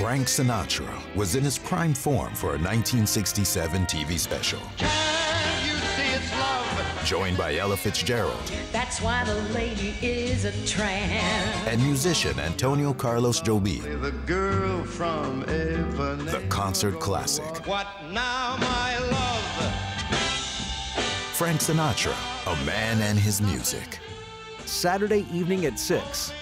Frank Sinatra was in his prime form for a 1967 TV special. Can you see it's love? Joined by Ella Fitzgerald. That's why the lady is a tramp. And musician Antonio Carlos Jobim. The girl from Ipanema. The concert classic. What now, my love? Frank Sinatra, a man and his music. Saturday evening at 6.